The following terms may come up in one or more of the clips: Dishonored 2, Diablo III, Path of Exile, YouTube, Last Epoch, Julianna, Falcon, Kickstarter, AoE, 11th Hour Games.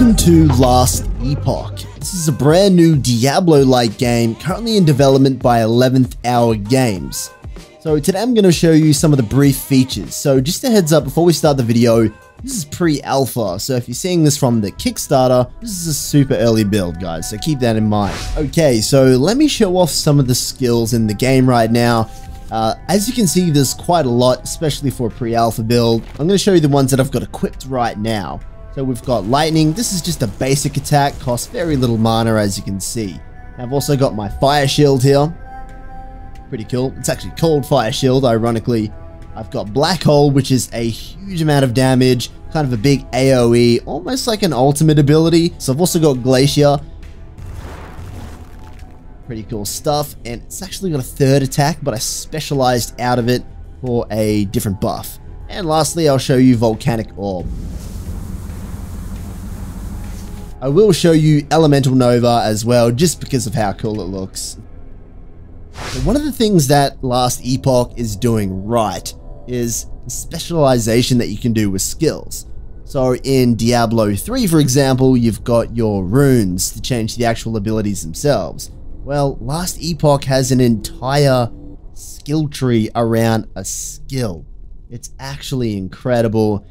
Welcome to Last Epoch. This is a brand new Diablo-like game currently in development by 11th Hour Games. So today I'm going to show you some of the brief features. So just a heads up before we start the video, this is pre-alpha. So if you're seeing this from the Kickstarter, this is a super early build, guys. So keep that in mind. Okay, so let me show off some of the skills in the game right now. As you can see, there's quite a lot, especially for a pre-alpha build. I'm going to show you the ones that I've got equipped right now. So we've got lightning. This is just a basic attack, costs very little mana, as you can see. I've also got my fire shield here. Pretty cool. It's actually called fire shield, ironically. I've got black hole, which is a huge amount of damage, kind of a big AoE, almost like an ultimate ability. So I've also got glacier. Pretty cool stuff, and it's actually got a third attack, but I specialized out of it for a different buff. And lastly, I'll show you volcanic orb. I will show you elemental nova as well, just because of how cool it looks. So one of the things that Last Epoch is doing right is the specialization that you can do with skills. So in Diablo 3, for example, you've got your runes to change the actual abilities themselves. Well, Last Epoch has an entire skill tree around a skill. It's actually incredible.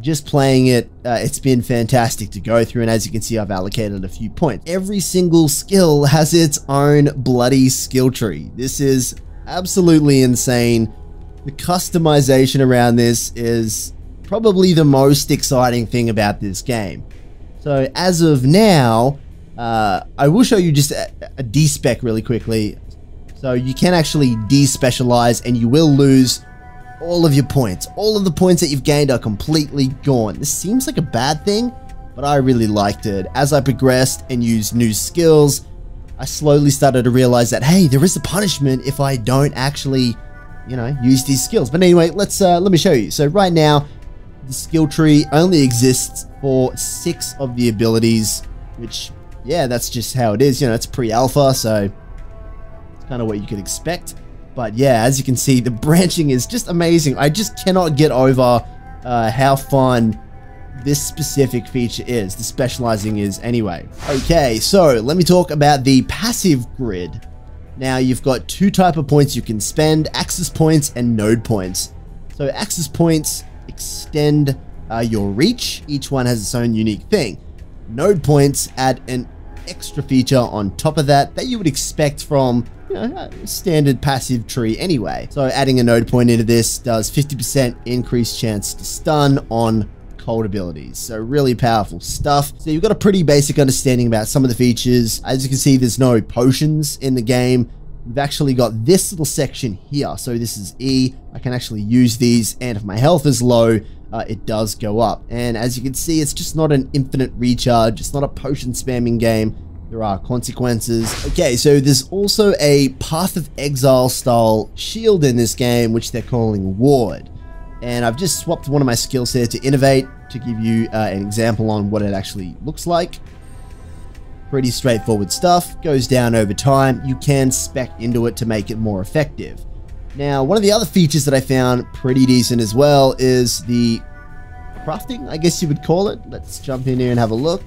Just playing it, it's been fantastic to go through, and as you can see, I've allocated a few points. Every single skill has its own bloody skill tree. This is absolutely insane. The customization around this is probably the most exciting thing about this game. So as of now, I will show you just a despec really quickly. So you can actually despecialize, and you will lose all of your points. All of the points that you've gained are completely gone. This seems like a bad thing, but I really liked it. As I progressed and used new skills, I slowly started to realize that, hey, there is a punishment if I don't actually, you know, use these skills. But anyway, let me show you. So right now, the skill tree only exists for 6 of the abilities, which, yeah, that's just how it is. You know, it's pre-alpha, so it's kind of what you could expect. But yeah, as you can see, the branching is just amazing. I just cannot get over how fun this specific feature is, the specializing is anyway. Okay, so let me talk about the passive grid. Now, you've got 2 types of points you can spend, access points and node points. So access points extend your reach. Each one has its own unique thing. Node points add an extra feature on top of that you would expect from, you know, a standard passive tree anyway. So adding a node point into this does 50% increased chance to stun on cold abilities. So really powerful stuff. So you've got a pretty basic understanding about some of the features. As you can see, there's no potions in the game. We've actually got this little section here. So this is E. I can actually use these, and if my health is low, it does go up. And as you can see, it's just not an infinite recharge. It's not a potion spamming game. There are consequences. Okay, so there's also a Path of Exile style shield in this game, which they're calling Ward. And I've just swapped one of my skills here to Innovate to give you an example on what it actually looks like. Pretty straightforward stuff. Goes down over time. You can spec into it to make it more effective. Now, one of the other features that I found pretty decent as well is the crafting, I guess you would call it. Let's jump in here and have a look.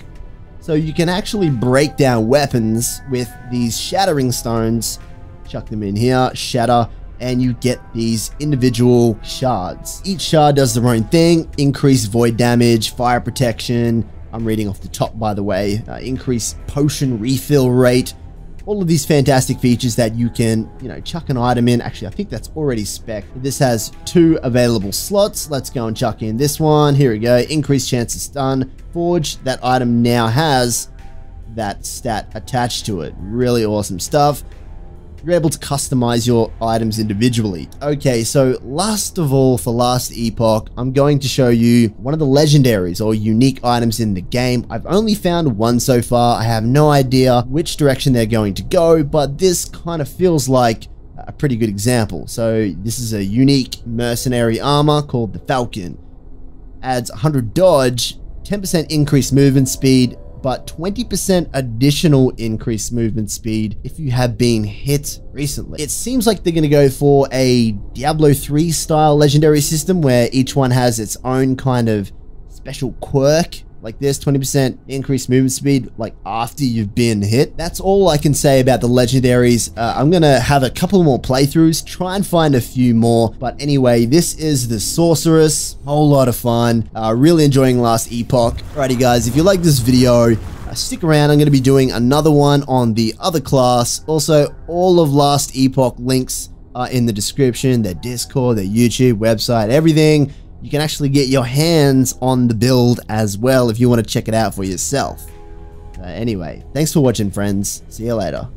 So you can actually break down weapons with these shattering stones. Chuck them in here, shatter, and you get these individual shards. Each shard does their own thing. Increase void damage, fire protection. I'm reading off the top, by the way. Increase potion refill rate. All of these fantastic features that you can, you know, chuck an item in. Actually, I think that's already spec. This has 2 available slots. Let's go and chuck in this one. Here we go. Increased chance to stun. Forge. That item now has that stat attached to it. Really awesome stuff. You're able to customize your items individually. Okay, so last of all, for Last Epoch, I'm going to show you one of the legendaries or unique items in the game. I've only found one so far. I have no idea which direction they're going to go, but this kind of feels like a pretty good example. So this is a unique mercenary armor called the Falcon. Adds 100 dodge, 10% increased movement speed, but 20% additional increased movement speed if you have been hit recently. It seems like they're going to go for a Diablo III style legendary system where each one has its own kind of special quirk. like this, 20% increased movement speed, like after you've been hit. That's all I can say about the legendaries. I'm gonna have a couple more playthroughs, try and find a few more. But anyway, this is the Sorceress. Whole lot of fun. Really enjoying Last Epoch. Alrighty guys, if you like this video, stick around. I'm going to be doing another one on the other class. Also, all of Last Epoch links are in the description, their Discord, their YouTube, website, everything. You can actually get your hands on the build as well if you want to check it out for yourself. Anyway, thanks for watching, friends. See you later.